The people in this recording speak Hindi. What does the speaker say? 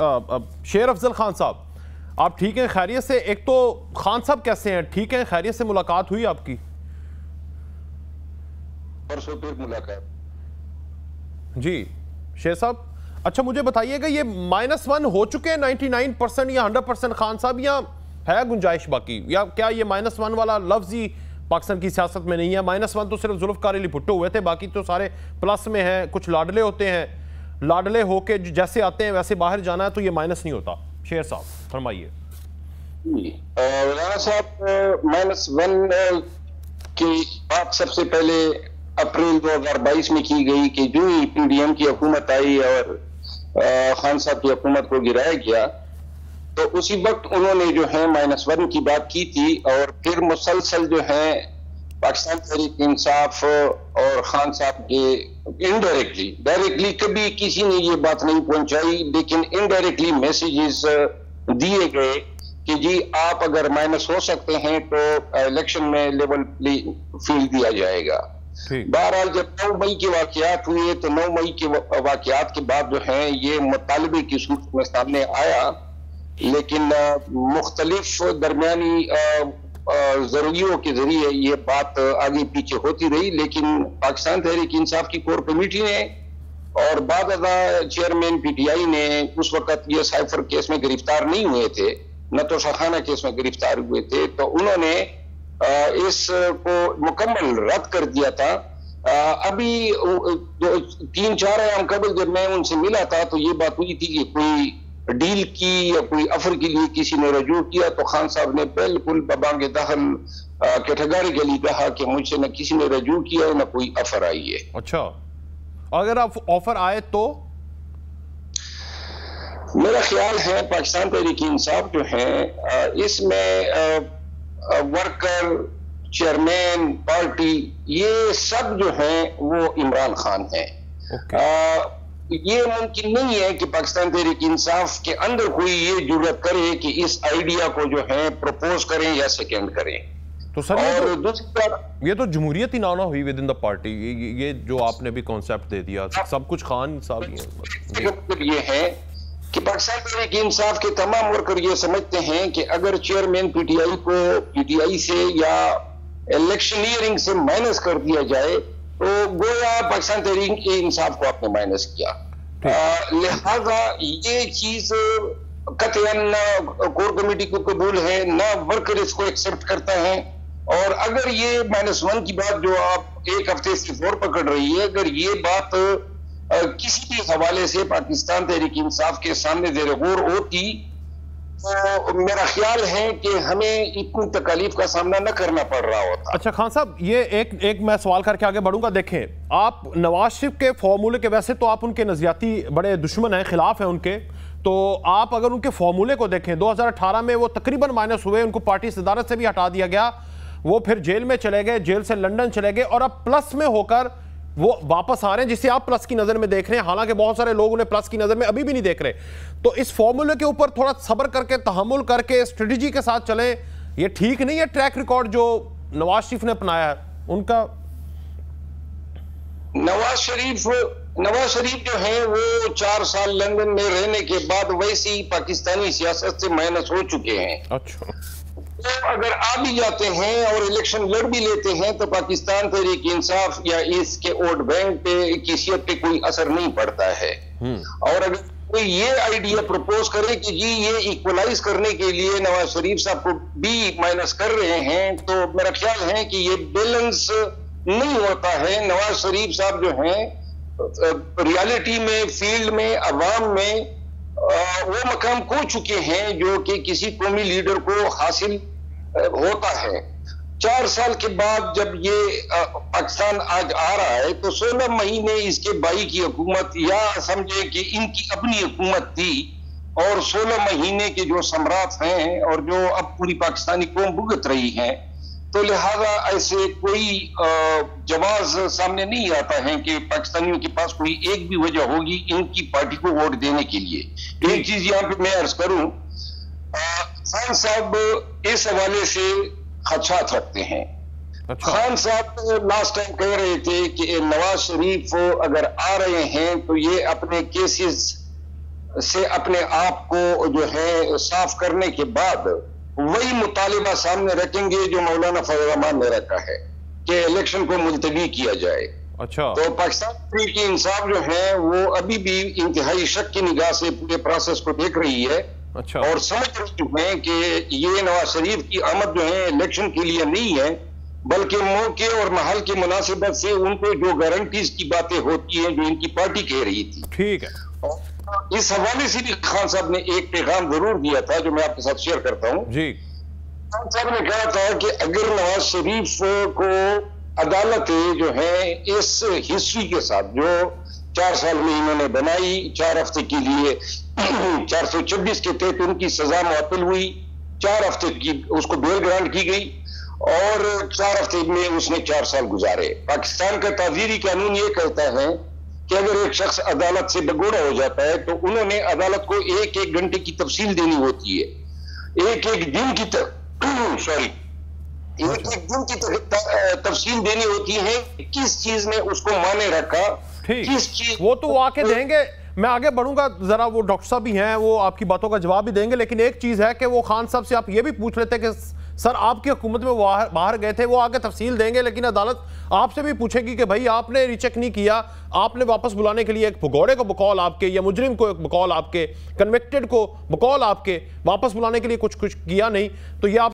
शेर अफजल खान साहब, आप ठीक हैं, खैरियत से? एक तो खान साहब कैसे हैं, ठीक हैं, खैरियत से? मुलाकात हुई आपकी? परसों फिर मुलाकात। जी शेर साहब, अच्छा मुझे बताइएगा ये -1 हो चुके हैं 99% या 100% खान साहब, या है गुंजाइश बाकी, या क्या ये -1 वाला लफ्ज ही पाकिस्तान की सियासत में नहीं है? -1 तो सिर्फ जुल्फकार अली भुट्टो हुए थे, बाकी तो सारे प्लस में हैं। कुछ लाडले होते हैं, लाडले होके जैसे आते हैं वैसे बाहर जाना है, तो ये माइनस नहीं होता। शेर साहब फरमाइए। मौलाना साहब, -1 की बात सबसे पहले अप्रैल 2022 में की गई कि जो ही पीडीएम की हुकूमत आई और खान साहब की हुकूमत को गिराया गया, तो उसी वक्त उन्होंने जो है -1 की बात की थी। और फिर मुसलसल जो है पाकिस्तान तहरीक इंसाफ और खान साहब के इनडायरेक्टली, डायरेक्टली कभी किसी ने ये बात नहीं पहुंचाई, लेकिन इनडायरेक्टली मैसेजेस दिए गए कि जी आप अगर माइनस हो सकते हैं तो इलेक्शन में लेवल फील्ड दिया जाएगा। बहरहाल जब 9 मई के वाकयात हुए तो 9 मई के वाकयात के बाद जो है ये मुतालबे की सूरत में सामने आया, लेकिन मुख्तलिफ दरमियानी जरूरियों के जरिए ये बात आगे पीछे होती रही। लेकिन पाकिस्तान तहरीक इंसाफ की कोर कमेटी ने और बाद चेयरमैन पीटीआई ने उस वक्त ये साइफर केस में गिरफ्तार नहीं हुए थे, नतोशाखाना केस में गिरफ्तार हुए थे, तो उन्होंने इसको मुकम्मल रद्द कर दिया था। अभी 3-4 आयाम कबल जब मैं उनसे मिला था तो ये बात हुई थी कि कोई डील की या कोई ऑफर के लिए किसी ने रजू किया, तो खान साहब ने बिल्कुल बबांगे दाखिल कैटेगरी के लिए कहा कि मुझसे न किसी ने रजू किया ना कोई ऑफर आई है। अच्छा, अगर आप ऑफर आए तो? मेरा ख्याल है पाकिस्तान तहरीक इंसाफ जो है इसमें वर्कर, चेयरमैन, पार्टी, ये सब जो हैं वो इमरान खान हैं। ये मुमकिन नहीं है कि पाकिस्तान तहरीक इंसाफ के अंदर कोई ये जुर्रत करे कि इस आइडिया को जो है प्रपोज करें या सेकेंड करें। तो सर और दूसरी ये तो जमहूरियत ही नाना हुई विद इन द पार्टी, ये जो आपने भी कॉन्सेप्ट दे दिया, सब कुछ खान साहब ही है। ये है कि पाकिस्तान तहरीक इंसाफ के तमाम वर्कर ये समझते हैं कि अगर चेयरमैन पीटीआई को पीटीआई से या इलेक्शनियरिंग से माइनस कर दिया जाए तो गोया पाकिस्तान तहरीक इंसाफ को आपने माइनस किया। लिहाजा ये चीज कतई ना कोर कमेटी को कबूल है, ना वर्कर इसको एक्सेप्ट करता है। और अगर ये -1 की बात जो आप एक हफ्ते से जोर पकड़ रही है, अगर ये बात किसी भी हवाले से पाकिस्तान तहरीक इंसाफ के सामने ज़ेरे गौर होती तो मेरा ख्याल है कि हमें इतनी तकलीफ का सामना न करना पड़ रहा होता। अच्छा खान साहब, ये एक मैं सवाल करके आगे बढ़ूंगा। देखें, आप नवाज शरीफ के फॉर्मूले के, वैसे तो आप उनके नज़रियाती बड़े दुश्मन हैं, खिलाफ हैं उनके, तो आप अगर उनके फॉर्मूले को देखें 2018 में वो तकरीबन माइनस हुए, उनको पार्टी सदारत से भी हटा दिया गया, वो फिर जेल में चले गए, जेल से लंदन चले गए, और अब प्लस में होकर वो वापस आ रहे हैं, जिसे आप प्लस की नज़र में देख रहे हैं, हालांकि बहुत सारे लोग उन्हें प्लस की नज़र में अभी भी नहीं देख रहे। तो इस फॉर्मूले के ऊपर थोड़ा सब्र करके, तहम्मुल करके, स्ट्रेटजी के साथ चलें, ये ठीक नहीं है ट्रैक रिकॉर्ड जो नवाज शरीफ ने अपनाया है उनका? नवाज शरीफ जो है वो 4 साल लंदन में रहने के बाद वैसे ही पाकिस्तानी सियासत से माइनस हो चुके हैं। अच्छा, तो अगर आ भी जाते हैं और इलेक्शन लड़ भी लेते हैं तो पाकिस्तान तहरीक इंसाफ या इसके वोट बैंक पे, हैसियत पे कोई असर नहीं पड़ता है। और अगर कोई ये आइडिया प्रपोज करे कि जी ये इक्वलाइज करने के लिए नवाज शरीफ साहब को भी माइनस कर रहे हैं, तो मेरा ख्याल है कि ये बैलेंस नहीं होता है। नवाज शरीफ साहब जो हैं रियलिटी में, फील्ड में, अवाम में वो मकाम खो चुके हैं जो कि किसी कौमी लीडर को हासिल होता है। 4 साल के बाद जब ये पाकिस्तान आज आ रहा है तो 16 महीने इसके भाई की हुकूमत, या समझे कि इनकी अपनी हुकूमत थी, और 16 महीने के जो सम्राट हैं और जो अब पूरी पाकिस्तानी कौम भुगत रही है, तो लिहाजा ऐसे कोई जवाब सामने नहीं आता है कि पाकिस्तानियों के पास कोई एक भी वजह होगी इनकी पार्टी को वोट देने के लिए। एक चीज यहाँ पे मैं अर्ज करूं, खान साहब इस हवाले से खदशात रखते हैं। अच्छा। खान साहब लास्ट टाइम कह रहे थे कि नवाज शरीफ अगर आ रहे हैं तो ये अपने केसेस से अपने आप को जो है साफ करने के बाद वही मुतालिबा सामने रखेंगे जो मौलाना फजल रहमान ने रखा है कि इलेक्शन को मुलतवी किया जाए। अच्छा, तो पाकिस्तान तहरीक इंसाफ जो है वो अभी भी इंतहाई शक की निगाह से पूरे प्रोसेस को देख रही है। अच्छा, और समझ रही है कि ये नवाज शरीफ की आमद जो है इलेक्शन के लिए नहीं है, बल्कि मौके और माहौल की मुनासिबत से उनको जो गारंटीज की बातें होती है जो इनकी पार्टी कह रही थी। ठीक है, इस हवाले से भी खान साहब ने एक पैगाम जरूर दिया था जो मैं आपके साथ शेयर करता हूँ। खान साहब ने कहा था कि अगर नवाज शरीफ को अदालत जो है इस हिस्ट्री के साथ जो 4 साल में इन्होंने बनाई, 4 हफ्ते के लिए 426 के तहत उनकी सजा मुअत्तल हुई, 4 हफ्ते की उसको बेल ग्रांट की गई और 4 हफ्ते में उसने 4 साल गुजारे। पाकिस्तान का ताज़ीरी कानून ये कहता है कि अगर एक शख्स अदालत से बगोड़ा हो जाता है तो उन्होंने अदालत को 1-1 घंटे की तफसील देनी होती है, 1-1 दिन की तफसील देनी होती है किस चीज ने उसको माने रखा, किस चीज। वो तो आके देंगे, मैं आगे बढ़ूंगा जरा, वो डॉक्टर साहब भी हैं, वो आपकी बातों का जवाब भी देंगे। लेकिन एक चीज है कि वो खान साहब से आप ये भी पूछ रहे थे कि सर आपकी हुकूमत में बाहर गए थे, वो आगे तफसील देंगे, लेकिन अदालत आपसे भी पूछेगी कि भाई आपने रिचेक नहीं किया, आपने वापस बुलाने के लिए एक भगोड़े को बकौल आपके या मुजरिम को बकौल आपके, कन्विक्टेड को बकौल आपके वापस बुलाने के लिए कुछ किया नहीं, तो ये आप